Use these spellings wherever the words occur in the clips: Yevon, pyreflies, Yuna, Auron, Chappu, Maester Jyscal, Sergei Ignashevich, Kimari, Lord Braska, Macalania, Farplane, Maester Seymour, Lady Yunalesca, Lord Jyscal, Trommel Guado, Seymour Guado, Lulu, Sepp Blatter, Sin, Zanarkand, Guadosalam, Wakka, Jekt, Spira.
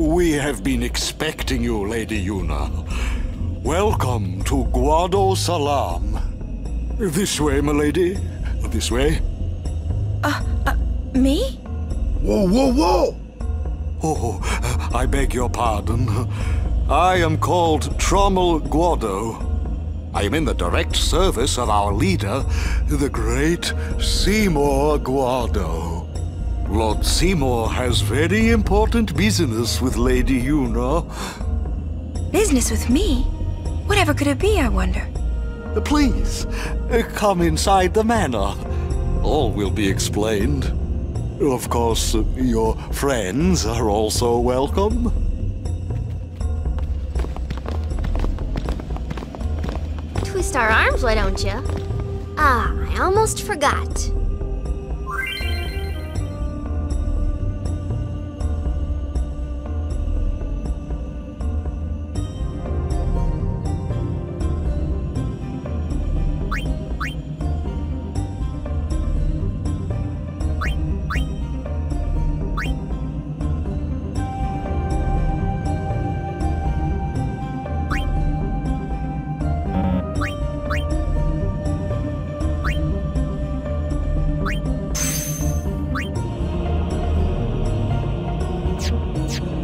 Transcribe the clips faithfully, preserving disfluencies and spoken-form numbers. We have been expecting you, Lady Yuna. Welcome to Guadosalam. This way, milady. This way. Uh, uh, me? Whoa, whoa, whoa! Oh, I beg your pardon. I am called Trommel Guado. I am in the direct service of our leader, the great Seymour Guado. Lord Seymour has very important business with Lady Yuna. Business with me? Whatever could it be, I wonder? Please, come inside the manor. All will be explained. Of course, your friends are also welcome. Twist our arms, why don't you? Ah, I almost forgot.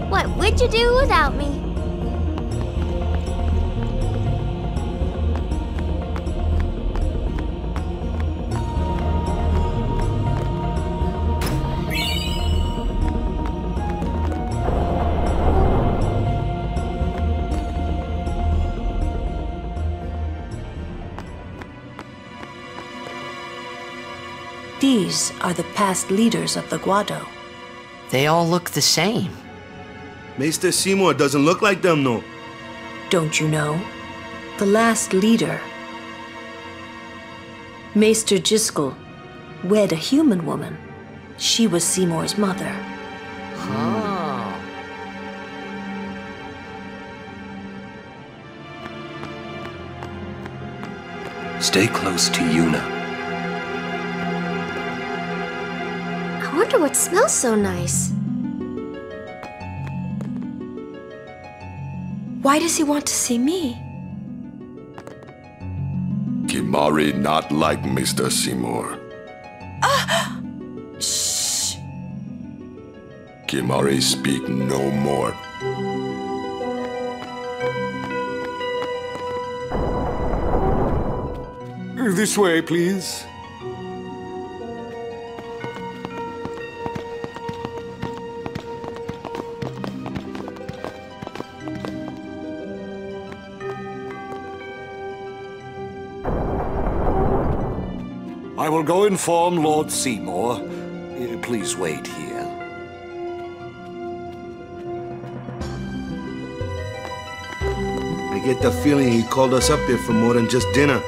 What would you do without me? These are the past leaders of the Guado. They all look the same. Maester Seymour doesn't look like them, no. Don't you know? The last leader, Maester Jyscal, wed a human woman. She was Seymour's mother. Oh. Stay close to Yuna. I wonder what smells so nice. Why does he want to see me? Kimari not like Maester Seymour. Ah! Shh! Kimari speak no more. This way, please. I will go inform Lord Seymour. Please wait here. I get the feeling he called us up here for more than just dinner.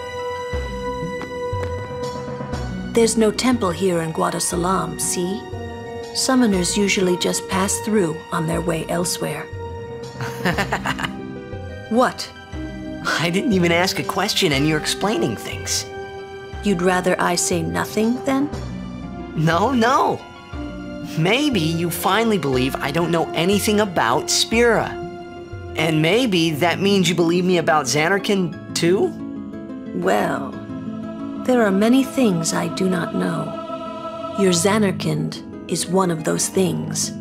There's no temple here in Guadosalam, see? Summoners usually just pass through on their way elsewhere. What? I didn't even ask a question and you're explaining things. You'd rather I say nothing, then? No, no. Maybe you finally believe I don't know anything about Spira. And maybe that means you believe me about Zanarkand, too? Well, there are many things I do not know. Your Zanarkand is one of those things.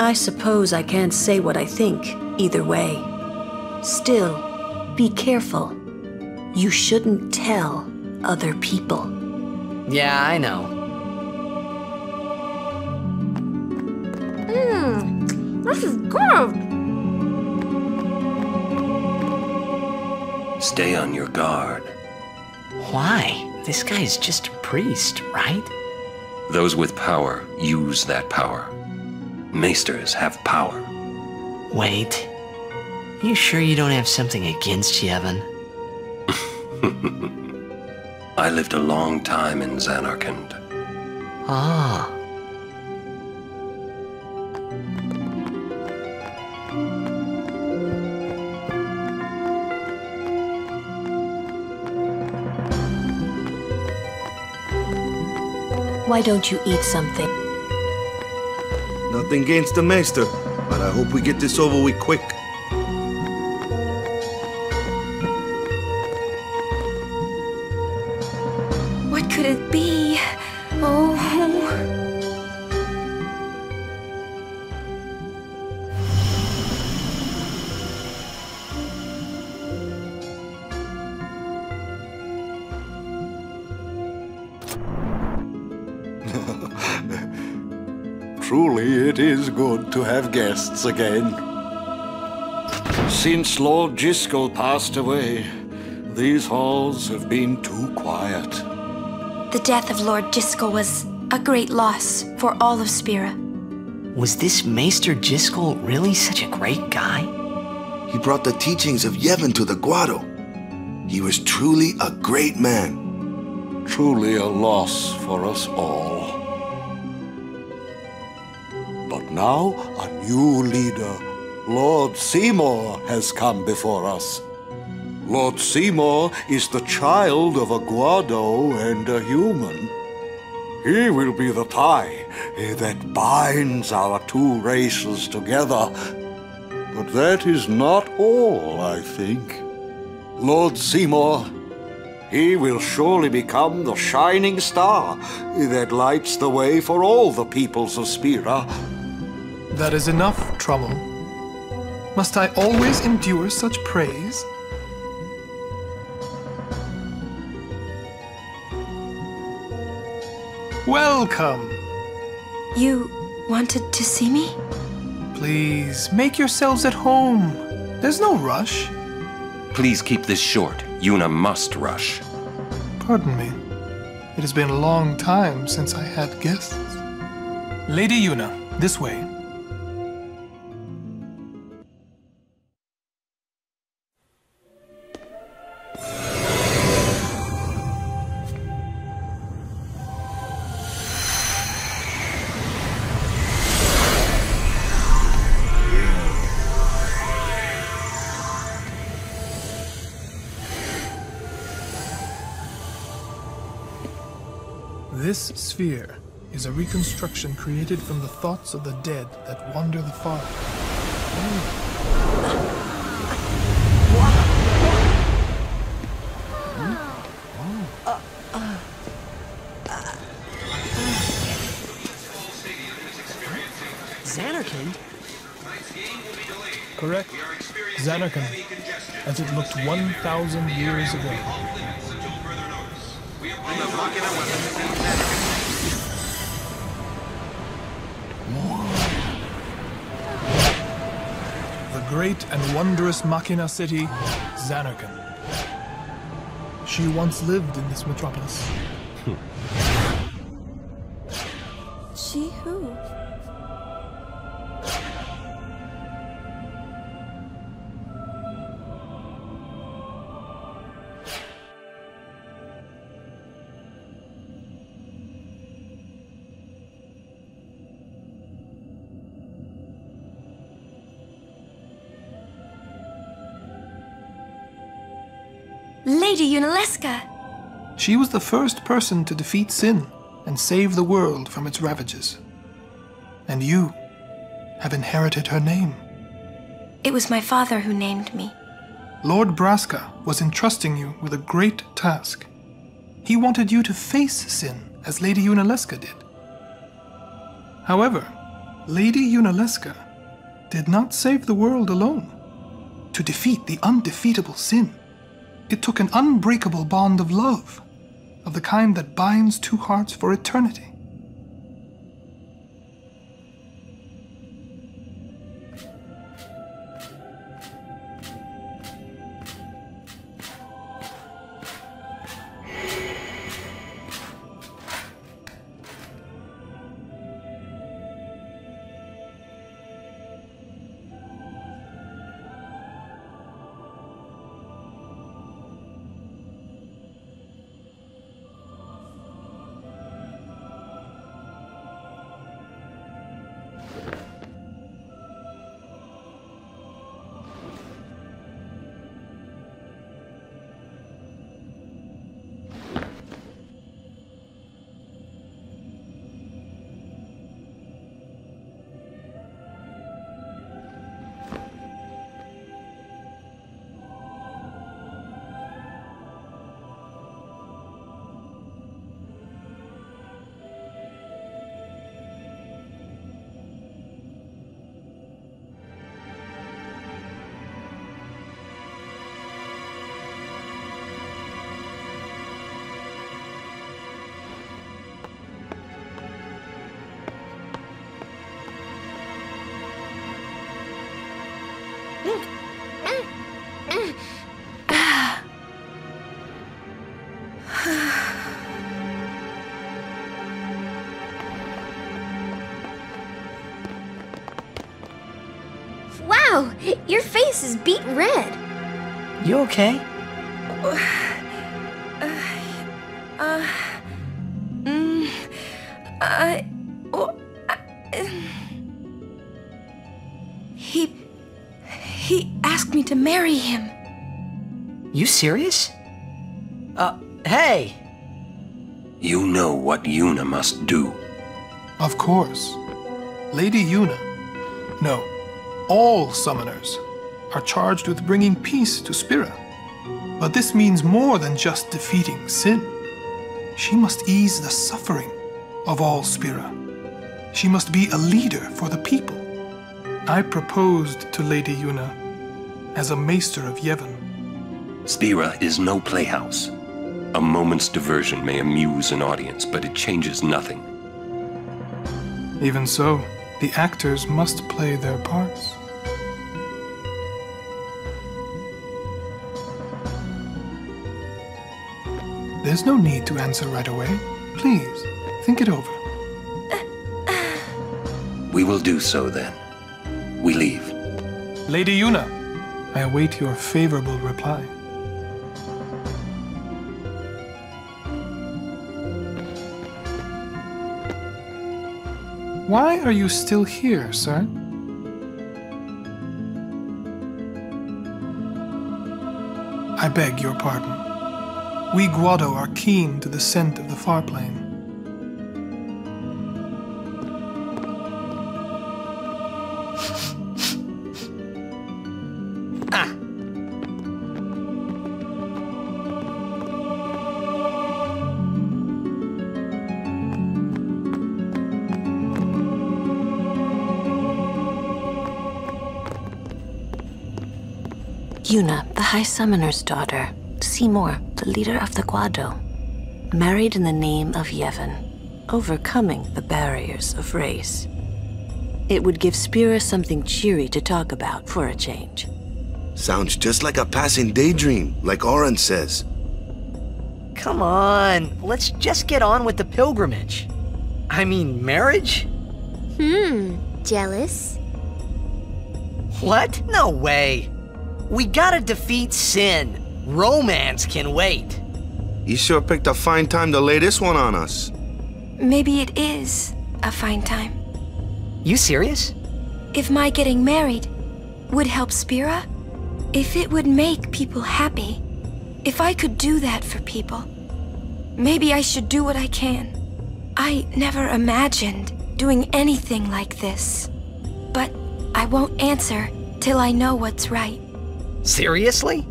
I suppose I can't say what I think, either way. Still, be careful. You shouldn't tell other people. Yeah, I know. Mmm, this is good. Stay on your guard. Why? This guy's just a priest, right? Those with power use that power. Maesters have power. Wait. You sure you don't have something against Yevon? I lived a long time in Zanarkand. Ah. Why don't you eat something? Nothing against the Maester. But I hope we get this over with quick. What could it be? Oh. Truly, it is good to have guests again. Since Lord Jyscal passed away, these halls have been too quiet. The death of Lord Jyscal was a great loss for all of Spira. Was this Maester Jyscal really such a great guy? He brought the teachings of Yevon to the Guado. He was truly a great man. Truly a loss for us all. Now, a new leader, Lord Seymour, has come before us. Lord Seymour is the child of a Guado and a human. He will be the tie that binds our two races together. But that is not all, I think. Lord Seymour, he will surely become the shining star that lights the way for all the peoples of Spira. That is enough, Trommel. Must I always endure such praise? Welcome! You wanted to see me? Please, make yourselves at home. There's no rush. Please keep this short. Yuna must rush. Pardon me. It has been a long time since I had guests. Lady Yuna, this way. This sphere is a reconstruction created from the thoughts of the dead that wander the far. Zanarkand? Correct. Zanarkand, as it looked one thousand years ago. The great and wondrous Machina city, Zanarkand. She once lived in this metropolis. She who? Lady Yunalesca! She was the first person to defeat Sin and save the world from its ravages. And you have inherited her name. It was my father who named me. Lord Braska was entrusting you with a great task. He wanted you to face Sin as Lady Yunalesca did. However, Lady Yunalesca did not save the world alone. To defeat the undefeatable Sin, it took an unbreakable bond of love, of the kind that binds two hearts for eternity. Wow, your face is beet red. You okay? Uh, uh, uh, mm, I, oh, I, uh, he, he asked me to marry him. You serious? Uh, hey! You know what Yuna must do. Of course. Lady Yuna, no, all summoners are charged with bringing peace to Spira. But this means more than just defeating Sin. She must ease the suffering of all Spira. She must be a leader for the people. I proposed to Lady Yuna as a Maester of Yevon. Spira is no playhouse. A moment's diversion may amuse an audience, but it changes nothing. Even so, the actors must play their parts. There's no need to answer right away. Please, think it over. We will do so then. We leave. Lady Yuna, I await your favorable reply. Why are you still here, sir? I beg your pardon. We Guado are keen to the scent of the Farplane. Yuna, the High Summoner's daughter, Seymour, the leader of the Guado, married in the name of Yevon, overcoming the barriers of race. It would give Spira something cheery to talk about for a change. Sounds just like a passing daydream, like Auron says. Come on, let's just get on with the pilgrimage. I mean, marriage? Hmm, jealous? What? No way! We gotta defeat Sin. Romance can wait. You sure picked a fine time to lay this one on us. Maybe it is a fine time. You serious? If my getting married would help Spira, if it would make people happy, if I could do that for people, maybe I should do what I can. I never imagined doing anything like this, but I won't answer till I know what's right. Seriously?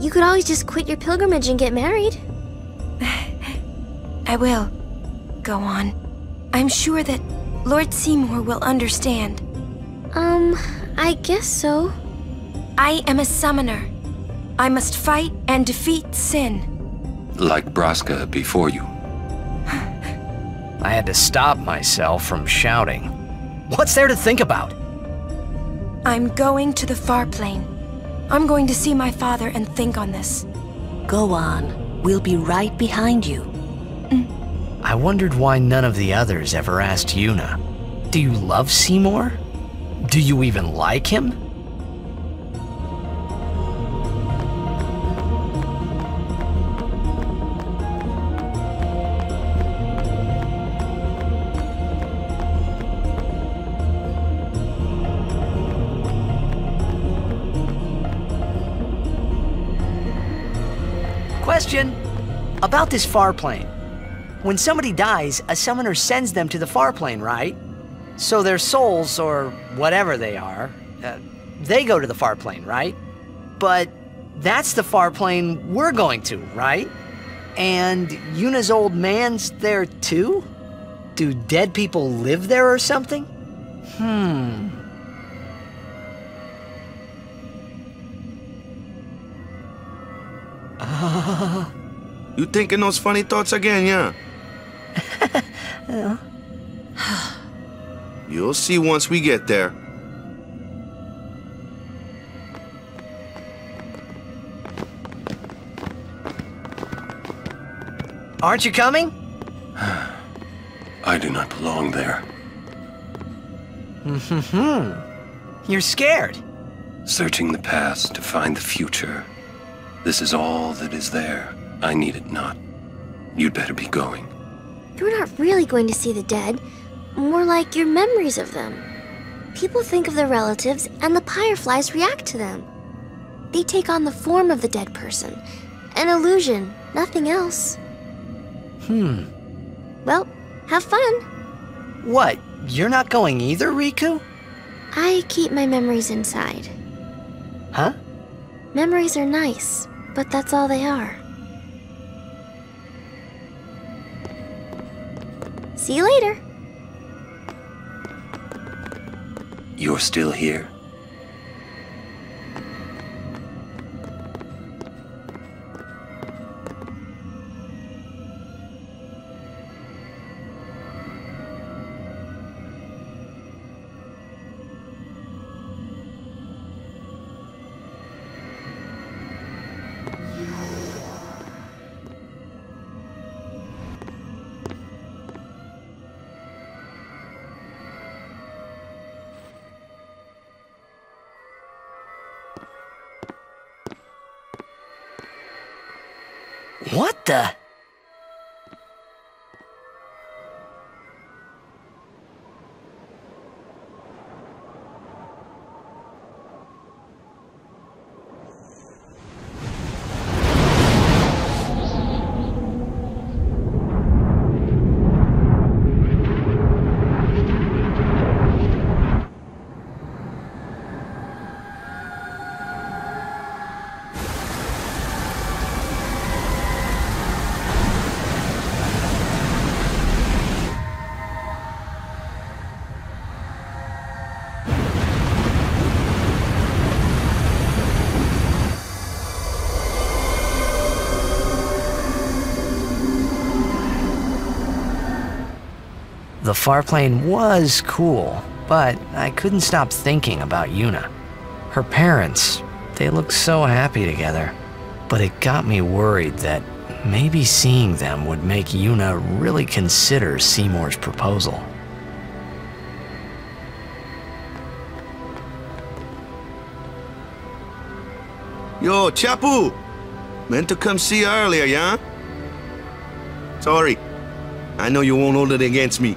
You could always just quit your pilgrimage and get married. I will. Go on. I'm sure that Lord Seymour will understand. Um, I guess so. I am a summoner. I must fight and defeat Sin. Like Braska before you. I had to stop myself from shouting. What's there to think about? I'm going to the Farplane. I'm going to see my father and think on this. Go on. We'll be right behind you. Mm. I wondered why none of the others ever asked Yuna. Do you love Seymour? Do you even like him? About this Farplane. When somebody dies, a summoner sends them to the Farplane, right? So their souls, or whatever they are, uh, they go to the Farplane, right? But that's the Farplane we're going to, right? And Yuna's old man's there too? Do dead people live there or something? Hmm. Ah. Uh... You thinking those funny thoughts again, yeah? Yeah. You'll see once we get there. Aren't you coming? I do not belong there. Mm-hmm. You're scared. searching the past to find the future. This is all that is there. I need it not. You'd better be going. You're not really going to see the dead. More like your memories of them. People think of their relatives, and the pyreflies react to them. They take on the form of the dead person. An illusion, nothing else. Hmm. Well, have fun. What? You're not going either, Rikku? I keep my memories inside. Huh? Memories are nice, but that's all they are. See you later. You're still here? What the? The Farplane was cool, but I couldn't stop thinking about Yuna. Her parents, they looked so happy together, but it got me worried that maybe seeing them would make Yuna really consider Seymour's proposal. Yo, Chappu! Meant to come see you earlier, yeah? Sorry. I know you won't hold it against me.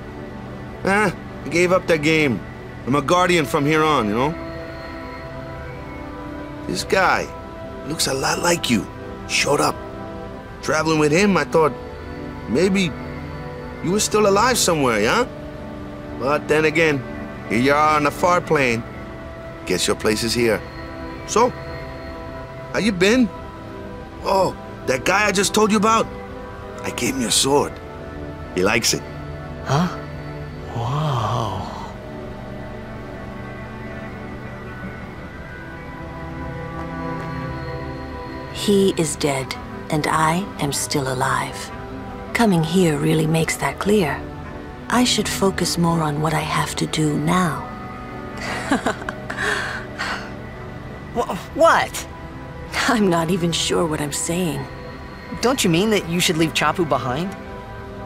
Ah, I gave up that game. I'm a guardian from here on, you know? This guy looks a lot like you. Showed up. Traveling with him, I thought maybe you were still alive somewhere, yeah? But then again, here you are on the far plane. Guess your place is here. So, how you been? Oh, that guy I just told you about. I gave him your sword. He likes it. Huh? Whoa. He is dead, and I am still alive. Coming here really makes that clear. I should focus more on what I have to do now. What? I'm not even sure what I'm saying. Don't you mean that you should leave Chappu behind?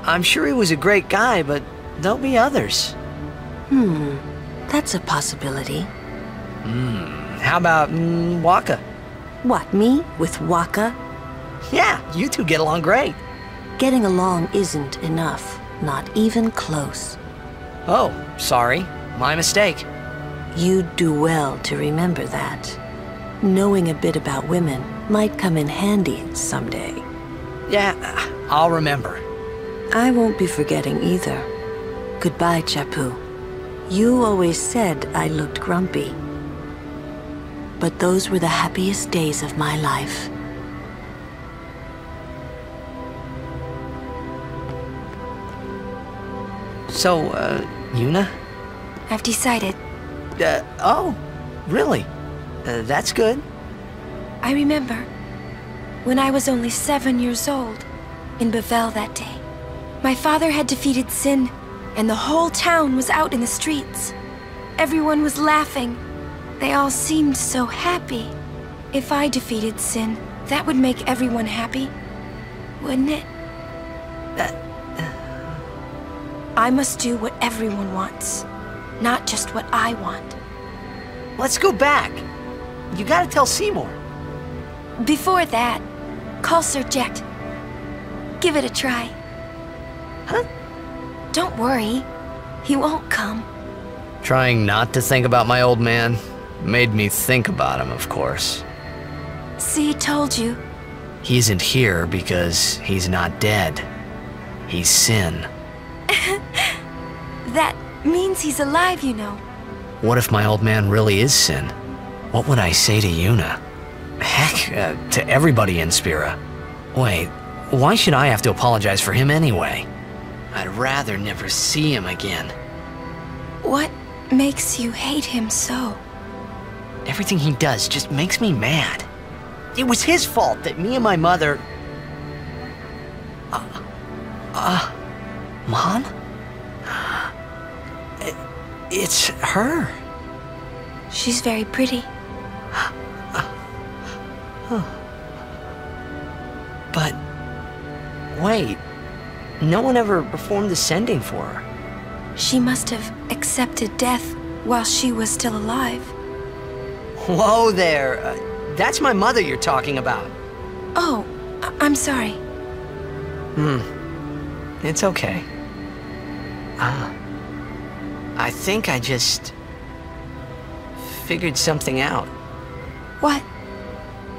I'm sure he was a great guy, but there'll be others. Hmm, that's a possibility. Hmm, how about mm, Wakka? What, me with Wakka? Yeah, you two get along great. Getting along isn't enough, not even close. Oh, sorry, my mistake. You do well to remember that. Knowing a bit about women might come in handy someday. Yeah, I'll remember. I won't be forgetting either. Goodbye, Chappu. You always said I looked grumpy. But those were the happiest days of my life. So, uh, Yuna? I've decided. Uh, oh, really? Uh, that's good. I remember when I was only seven years old in Bevel that day. My father had defeated Sin, and the whole town was out in the streets. Everyone was laughing. They all seemed so happy. If I defeated Sin, that would make everyone happy, wouldn't it? Uh, uh... I must do what everyone wants, not just what I want. Let's go back. You gotta tell Seymour. Before that, call Sir Jekt. Give it a try. Huh? Don't worry. He won't come. Trying not to think about my old man made me think about him, of course. See, told you. He isn't here because he's not dead. He's Sin. That means he's alive, you know. What if my old man really is Sin? What would I say to Yuna? Heck, uh, to everybody in Spira. Wait, why should I have to apologize for him anyway? I'd rather never see him again. What makes you hate him so? Everything he does just makes me mad. It was his fault that me and my mother... Uh, uh, Mom? It's her. She's very pretty. But... wait. No one ever performed the sending for her. She must have accepted death while she was still alive. Whoa there. Uh, that's my mother you're talking about. Oh, I I'm sorry. Hmm. It's okay. Ah. Uh, I think I just... figured something out. What?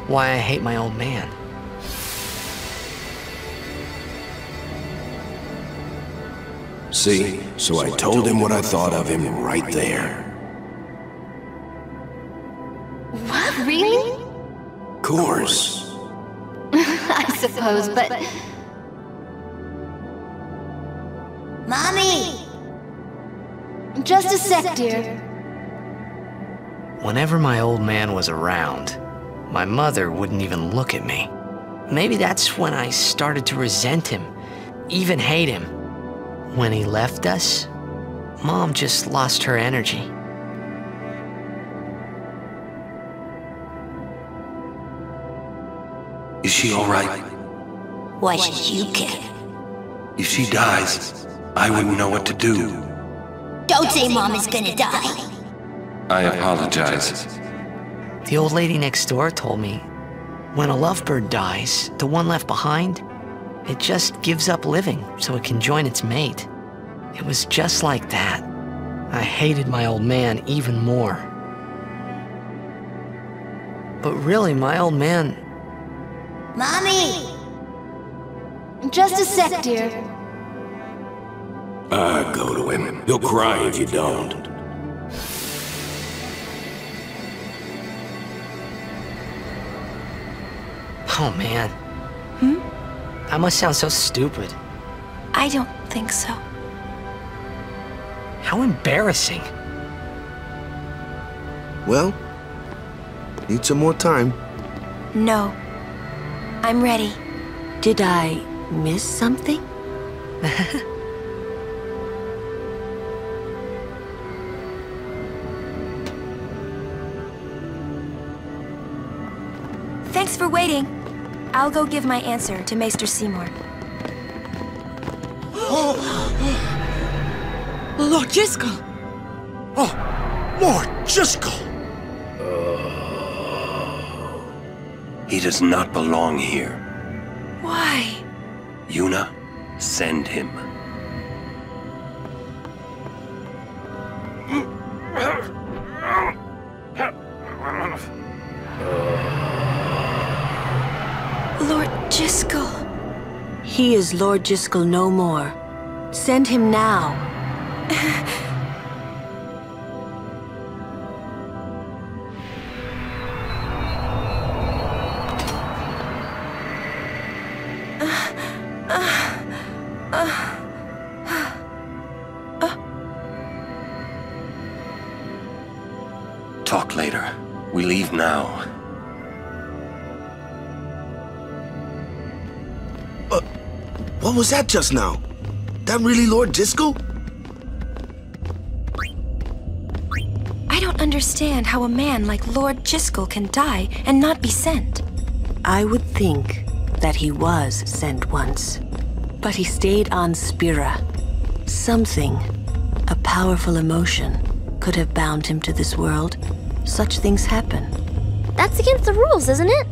Why I hate my old man. See, so I told him what I thought of him right there. What, really? Of course. I suppose, but... Mommy! Just a sec, dear. Whenever my old man was around, my mother wouldn't even look at me. Maybe that's when I started to resent him, even hate him. When he left us, Mom just lost her energy. Is she all right? Why should you care? If she dies, I wouldn't know what to do. Don't say Mom is gonna die. I apologize. The old lady next door told me, when a lovebird dies, the one left behind, it just gives up living so it can join its mate. It was just like that. I hated my old man even more. But really, my old man... Mommy! Just a sec, dear. Ah, uh, go to him. He'll cry if you don't. Oh, man. Hmm? I must sound so stupid. I don't think so. How embarrassing. Well, need some more time. No. I'm ready. Did I miss something? Thanks for waiting. I'll go give my answer to Maester Seymour. Oh. Lord Jyscal! Oh, Lord Jyscal! Uh... He does not belong here. Why? Yuna, send him. He is Lord Jyscal no more. Send him now. uh, uh, uh, uh, uh. Talk later. We leave now. What was that just now? That really Lord Jyscal? I don't understand how a man like Lord Jyscal can die and not be sent. I would think that he was sent once, but he stayed on Spira. Something, a powerful emotion, could have bound him to this world. Such things happen. That's against the rules, isn't it?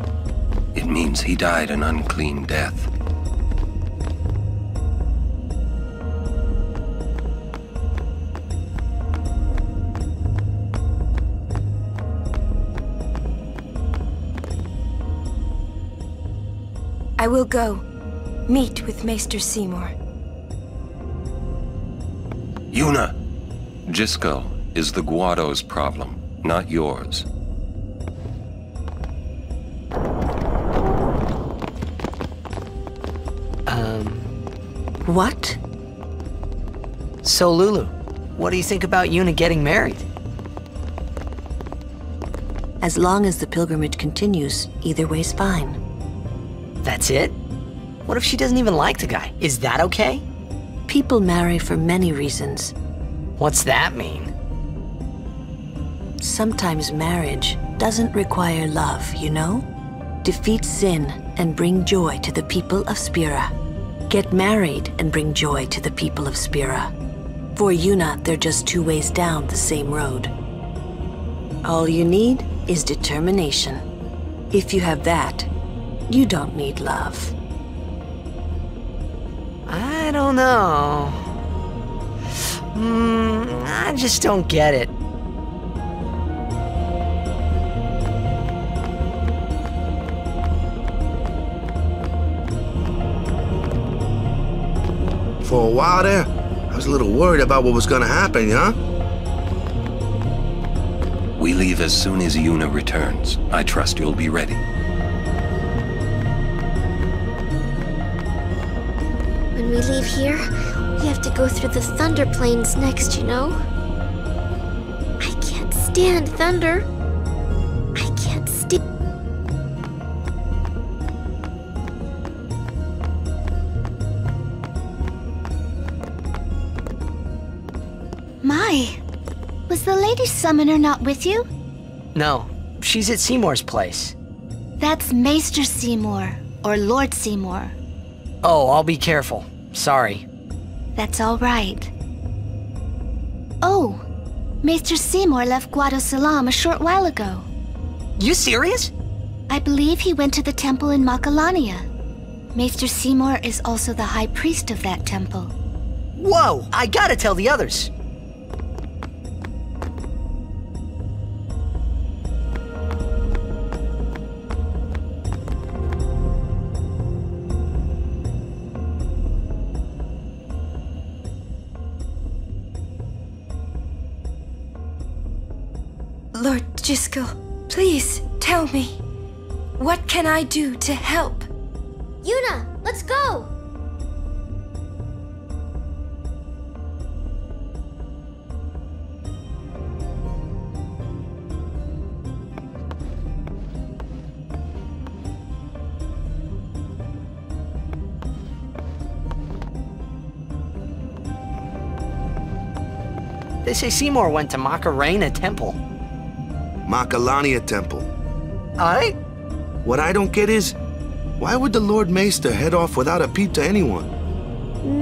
It means he died an unclean death. I will go. Meet with Maester Seymour. Yuna! Jyscal is the Guado's problem, not yours. Um... What? So, Lulu, what do you think about Yuna getting married? As long as the pilgrimage continues, either way's fine. That's it? What if she doesn't even like the guy? Is that okay? People marry for many reasons. What's that mean? Sometimes marriage doesn't require love, you know? Defeat sin and bring joy to the people of Spira. Get married and bring joy to the people of Spira. For Yuna, they're just two ways down the same road. All you need is determination. If you have that, you don't need love. I don't know. Mm, I just don't get it. For a while there, I was a little worried about what was gonna happen, huh? We leave as soon as Yuna returns. I trust you'll be ready. When we leave here, we have to go through the Thunder Plains next, you know? I can't stand thunder. I can't stand... My! Was the Lady Summoner not with you? No. She's at Seymour's place. That's Maester Seymour, or Lord Seymour. Oh, I'll be careful. Sorry. That's all right. Oh, Maester Seymour left Guadosalam a short while ago. You serious? I believe he went to the temple in Macalania. Maester Seymour is also the high priest of that temple. Whoa! I gotta tell the others! Lord Jyscal, please, tell me. What can I do to help? Yuna, let's go! They say Seymour went to Macarena Temple. Macalania Temple. I? What I don't get is, why would the Lord Maester head off without a peep to anyone?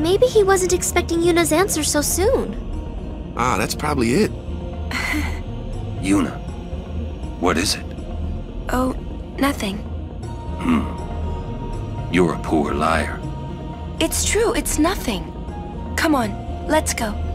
Maybe he wasn't expecting Yuna's answer so soon. Ah, that's probably it. Yuna, what is it? Oh, nothing. Hmm. You're a poor liar. It's true, it's nothing. Come on, let's go.